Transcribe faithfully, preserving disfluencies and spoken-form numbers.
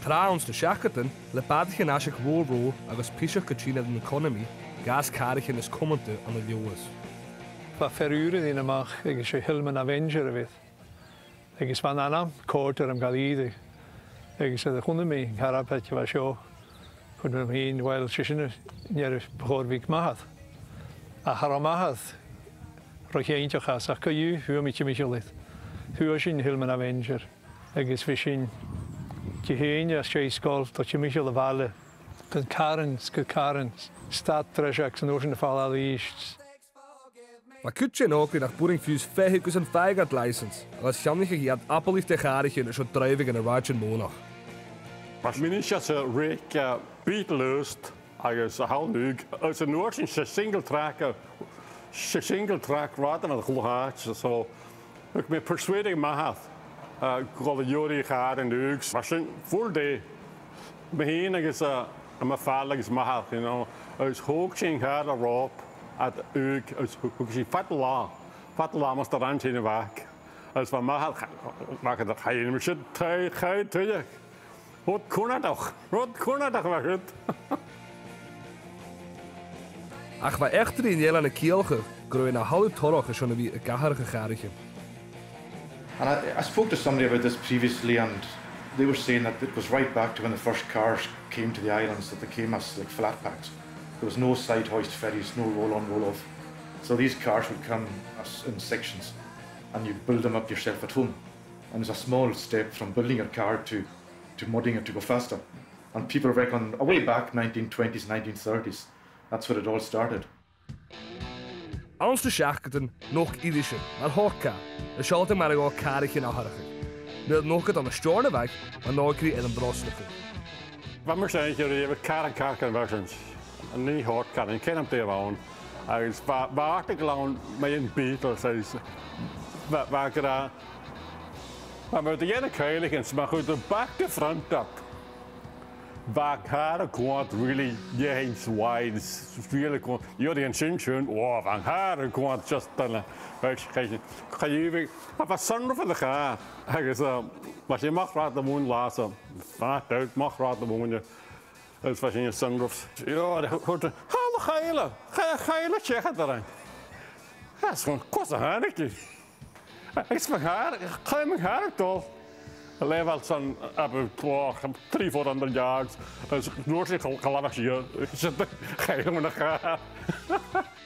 Tráns na seachtain le badcha na se bhró agus píiseach go trína an economí, gas cáiricha is comanta an na leolas. Ba ferúra dína amach agus sé hilman a bhéintear a bhíh. Agus man anam cóirtar am galíide agus a chunamí carapaice bh seo chun híon bhil si sinna nearh bhórbhíh maithad. A tharamaithad ro chéonteachchas ach go dú thuaimiiti miisiúlaid. Thua sin hilman a bhéintear agus bhí sin de héine as sé scóil do te miisiú le bhile chun carans go carans stadtreach an óan na fáil líist. Maar kutchen ook weer naar boering vuus vehikus en feigert license. Als Janniger gaat appelief te garige en zo druivig en een raadje nodig. Als minister ze reken beatlust, als ze houden als ze nooit in zijn single track, zijn single track raad en het goed gaat, zo ik ben persuading maat. Goede jaren gaan en duiks, maar zijn voelde begin ik is een gevaarlijk maat, you know, als hoogting gaat erop. At uig als hoe fatla fatla moest er aan zijn werk als we maar maken dat hij in misschien twee twee twee wat kon het toch wat kon het toch maar goed ach we echter in Nederland een kielge groeien een half tollig is zo'n wie kaharige garige and I, I spoke to somebody about this previously and they were saying that it was right back to when the first cars came to the islands that they came as like flat packs. There was no side hoist ferries, no roll-on, roll-off. So these cars would come in sections and you'd build them up yourself at home. And it's a small step from building a car to, to modding it to go faster. And people reckon, way back nineteen twenties, nineteen thirties, that's where it all started. Ons de schachten nog iedereen naar Horka. Er schalte maar een karretje naar Horka. Nu het nog het aan de Storneweg, maar nog kreeg het een brostige. Wat moet je eigenlijk even karrenkaken werken? Niet hard kan ik ken hem tegenwoordig. Als waar ik lang met een Beatles is, waar ik daar, maar met de ene keilig en smaak uit de back de front op. Waar ik haar kwant really jeens wide, really kwant. Jullie een zinchun, wow, waar haar kwant just dan, weet je, ga je weer, maar wat zonder van de haar. Ik zeg, wat je mag raad de moon laten, vaak uit mag raad de moon. Het was in je zongrof. Ja, dat hoort er. Hallo geile, geile checken daarin. Dat is gewoon kost een haartje. Ik smaak haar, ga mijn haar toch. Alleen wel zo'n drie, vier honderd jaar. Dus nooit een gelavagje. Geile met haar.